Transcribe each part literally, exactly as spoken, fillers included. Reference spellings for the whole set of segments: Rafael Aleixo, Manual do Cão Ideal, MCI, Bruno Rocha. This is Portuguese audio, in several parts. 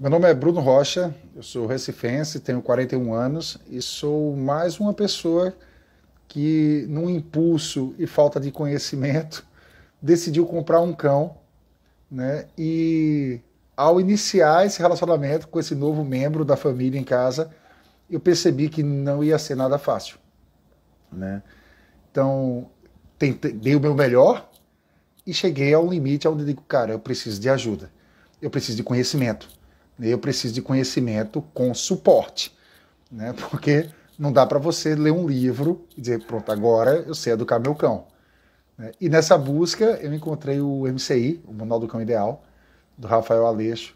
Meu nome é Bruno Rocha, eu sou recifense, tenho quarenta e um anos e sou mais uma pessoa que, num impulso e falta de conhecimento, decidiu comprar um cão, né? E ao iniciar esse relacionamento com esse novo membro da família em casa, eu percebi que não ia ser nada fácil, né? Então, tentei, dei o meu melhor e cheguei ao limite onde digo, cara, eu preciso de ajuda, eu preciso de conhecimento, eu preciso de conhecimento com suporte, né? Porque não dá para você ler um livro e dizer, pronto, agora eu sei educar meu cão. E nessa busca eu encontrei o M C I, o Manual do Cão Ideal, do Rafael Aleixo,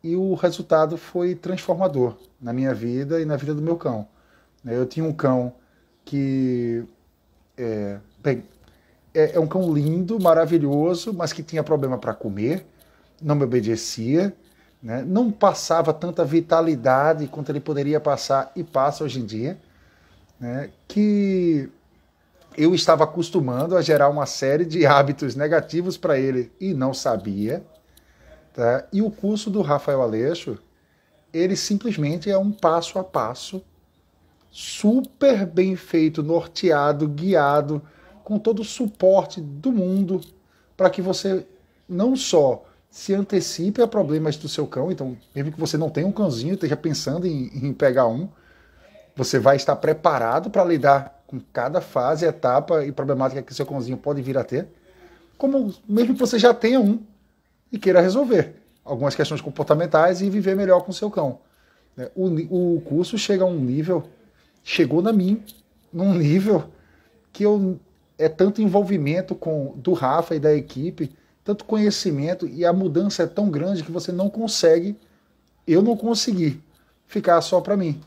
e o resultado foi transformador na minha vida e na vida do meu cão. Eu tinha um cão que é, bem, é, é um cão lindo, maravilhoso, mas que tinha problema para comer, não me obedecia, né? Não passava tanta vitalidade quanto ele poderia passar e passa hoje em dia, né? Que eu estava acostumando a gerar uma série de hábitos negativos para ele e não sabia, tá? E o curso do Rafael Aleixo, ele simplesmente é um passo a passo, super bem feito, norteado, guiado, com todo o suporte do mundo, para que você não só se antecipe a problemas do seu cão, então, mesmo que você não tenha um cãozinho, esteja pensando em, em pegar um, você vai estar preparado para lidar com cada fase, etapa e problemática que seu cãozinho pode vir a ter, como mesmo que você já tenha um e queira resolver algumas questões comportamentais e viver melhor com seu cão. O, o curso chega a um nível, chegou na mim, num nível que eu, é tanto envolvimento com, do Rafa e da equipe, tanto conhecimento, e a mudança é tão grande que você não consegue, eu não consegui ficar só para mim.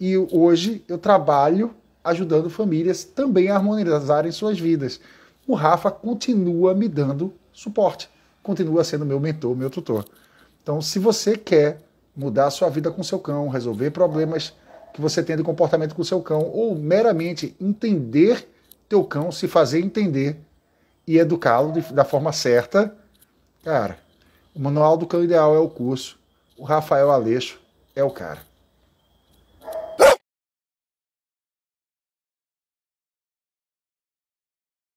E hoje eu trabalho ajudando famílias também a harmonizarem suas vidas. O Rafa continua me dando suporte, continua sendo meu mentor, meu tutor. Então, se você quer mudar a sua vida com seu cão, resolver problemas que você tem de comportamento com seu cão, ou meramente entender teu cão, se fazer entender e educá-lo da forma certa, cara, o Manual do Cão Ideal é o curso, o Rafael Aleixo é o cara.